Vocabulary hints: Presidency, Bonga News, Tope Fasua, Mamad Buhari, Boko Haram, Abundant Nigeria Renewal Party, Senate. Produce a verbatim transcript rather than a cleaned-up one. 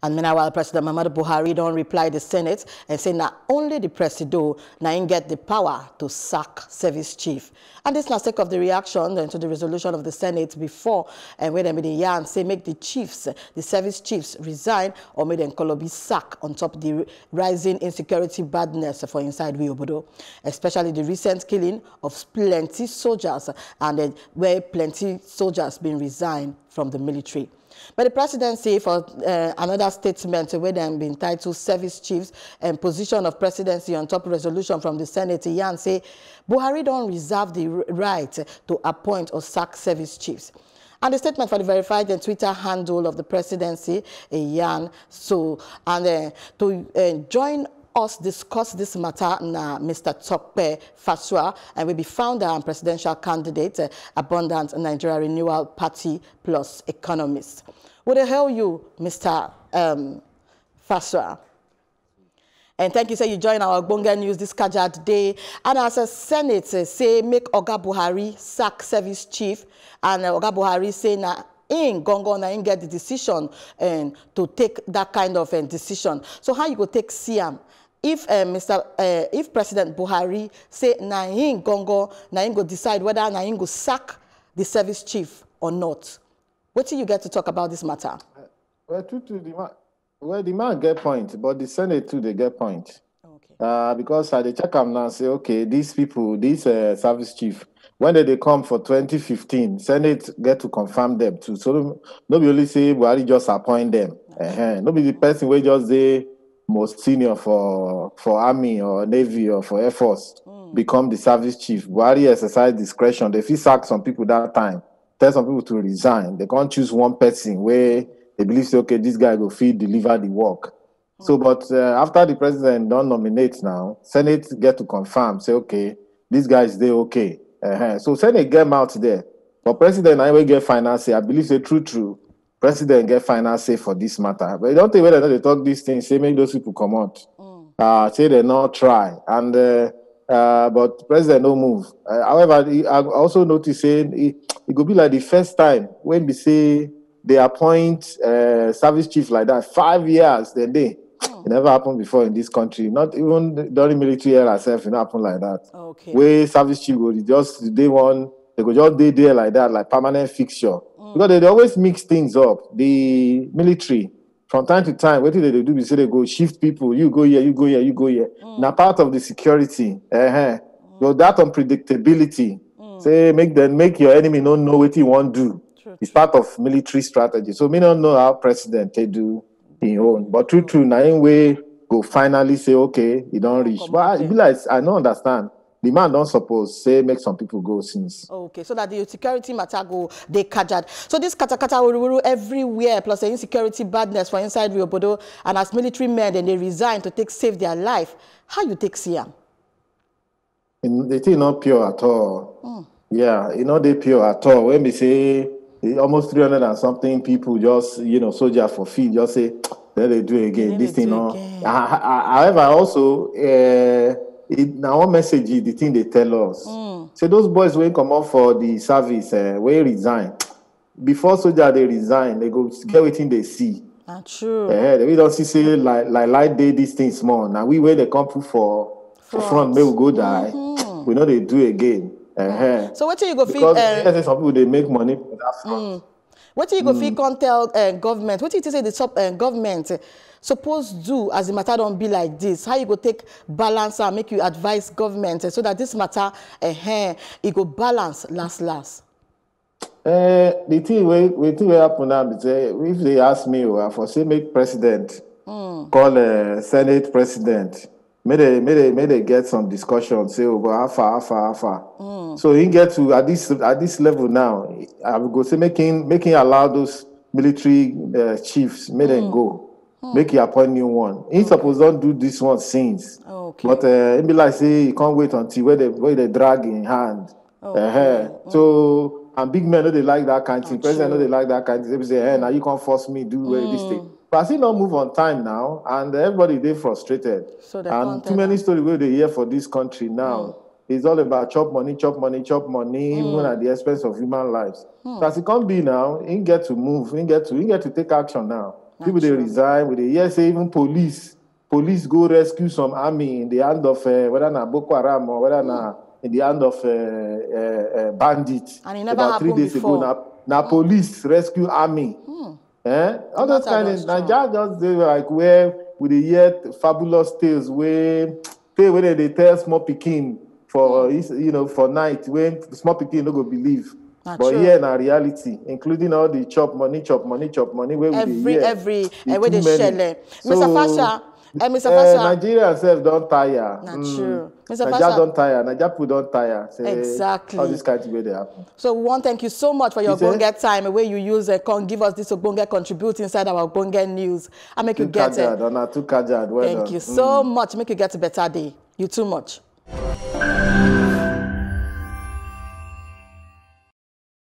And meanwhile, President Mamad Buhari don't reply the Senate and say that only the Presido now get the power to sack service chief. And this is the sake of the reaction to the resolution of the Senate before, and when they made the yarn say make the chiefs, the service chiefs resign or make them Kolobi sack on top of the rising insecurity badness for inside we obodo, especially the recent killing of plenty soldiers and uh, where plenty soldiers been resigned from the military. But the presidency, for uh, another statement where they have been titled Service Chiefs and Position of Presidency on top resolution from the Senate, Yan say Buhari don't reserve the right to appoint or sack service chiefs. And the statement for the verified and Twitter handle of the presidency, Yan, so and uh, to uh, join us discuss this matter now, Mister Tope Fasua, and will be founder and presidential candidate, uh, Abundant Nigeria Renewal Party plus economist. What the hell you, Mister Um, Fasua? And thank you, sir. You join our Bonga News this Kajad day. And as a Senate uh, say, make Oga Buhari sack service chief, and uh, Oga Buhari say na in Gongo na in get the decision and um, to take that kind of um, decision. So how you go take Siam? If uh, Mister Uh, if President Buhari say na him Gongo na him go decide whether na him go sack the service chief or not, what do you get to talk about this matter? Uh, well, to, to the man, well, the man get point, but the Senate too they get point. Okay. Uh, because I uh, they check them now say okay, these people, these uh, service chief, when did they come for twenty fifteen? Senate get to confirm them too. So nobody only say Buhari just appoint them. Uh -huh. Nobody the person will just say most senior for for army or navy or for air force mm. become the service chief. Buhari exercise discretion. They fit sack some people that time, tell some people to resign. They can't choose one person where they believe say okay, this guy will fit deliver the work. Mm. So, but uh, after the president don't nominate now, Senate get to confirm say okay, this guy is there okay. Uh -huh. So Senate get out there, but president I will get finance. I believe say true true. President get finance say for this matter, but you don't think whether they talk these things. Say make those people come out. Mm. Uh, say they not try, and uh, uh, but president don't move. Uh, however, he, I also notice saying it, it could be like the first time when they say they appoint uh, service chief like that five years then they. Mm. It never happened before in this country. Not even during military era itself, it happened like that. Okay. Where service chief would just day one, they could just day there like that, like permanent fixture. Because they, they always mix things up. The military, from time to time, what do they do? They say they go shift people. You go here, you go here, you go here. Mm. Now part of the security, uh-huh. Mm. So that unpredictability, mm. say make them make your enemy not know what he want do. True. It's part of military strategy. So we don't know how president they do his own. But true, true, now in way go finally say okay, he don't reach. Come but I realize I don't understand. The man don't suppose say make some people go since. Okay, so that the security matter go they kajad. So this kata kata ururu everywhere, plus the insecurity badness for inside Rio Bodo, and as military men then they resign to take save their life. How you take Siam? They thing not pure at all. Mm. Yeah, you know they pure at all. When we say almost three hundred and something people just you know soldier for feed, just say then they do again. Then this thing on. However, also. Uh, It, now one message is the thing they tell us. Mm. So those boys when come out for the service, uh, when resign, before soldier they resign, they go get everything they see. Not true. Yeah, uh, we don't see say like like light day these things small. Now we where they come for for front, front they will go die. Mm -hmm. We know they do again. Uh -huh. So what do you go feel? Because uh, some people they make money for that front. Mm. What do you go mm. feel? Can't tell uh, government. What do you say the top uh, government? Uh, Suppose do as the matter don't be like this. How you go take balance and make you advise government so that this matter, eh, it go balance last last. Uh, the thing we we thing we happen now is if they ask me, well, for say make president mm. call a uh, Senate president, may they may they may they get some discussion. Say oh, but how far, how far, how far. Mm. So he get to at this at this level now. I will go say making making allow those military uh, chiefs may mm. them go. Hmm. Make you appoint new one. He okay. supposed don't do this one since. Okay. But uh, it be like say you can't wait until where they where they drag in hand. Okay. Uh -huh. mm. So and big men know they like that kind of thing. Oh, president know they like that kind of thing. They say, hey, now you can't force me to do mm. this thing. But I see not move on time now, and everybody they frustrated. So they and too many stories where they hear for this country now. Mm. It's all about chop money, chop money, chop money, mm. even at the expense of human lives. Mm. So as it can't be now, he get to move, he get to he get to take action now. People, they resign with a yes, say even police. Police go rescue some army in the hand of, uh, whether na Boko Haram or whether na in the hand of uh, uh, uh, bandits. And it never about happened three days before. ago, now mm. police rescue army. Mm. Eh? All those kind of, Nigeria just, they were like, where, with the yet fabulous tales, where, tale where they tell small picking for, mm. you know, for night, when small picking don't go believe. Not but true. Here in our reality, including all the chop money, chop money, chop money, where every, we hear, every, uh, where they share. So, Mister Fasua, uh, Mister Fasua, uh, Nigeria itself don't tire. Not mm. true. Mister Nigeria Fasua, don't tire. Nigeria people don't tire. Say, exactly. All this kind of way they happen. So we want to thank you so much for your you Bonga time, the way you use it. Come give us this Bonga contribute inside our Bonga News. I make you, you get it. Well thank done. you so mm. much. Make you get a better day. You too much.